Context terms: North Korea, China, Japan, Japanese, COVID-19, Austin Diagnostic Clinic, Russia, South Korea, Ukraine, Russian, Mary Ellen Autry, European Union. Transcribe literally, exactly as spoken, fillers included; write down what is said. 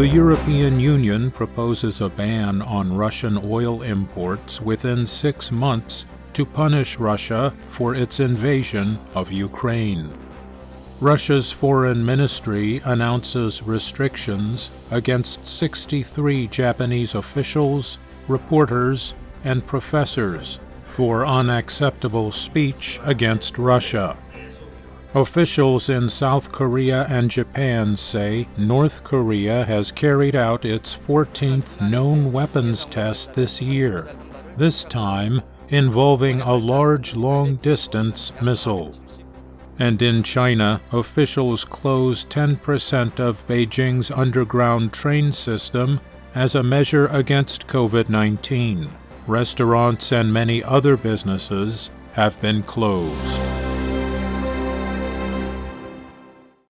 The European Union proposes a ban on Russian oil imports within six months to punish Russia for its invasion of Ukraine. Russia's foreign ministry announces restrictions against sixty-three Japanese officials, reporters, and professors for unacceptable speech against Russia. Officials in South Korea and Japan say North Korea has carried out its fourteenth known weapons test this year, this time involving a large long-distance missile. And in China, officials closed ten percent of Beijing's underground train system as a measure against COVID nineteen. Restaurants and many other businesses have been closed.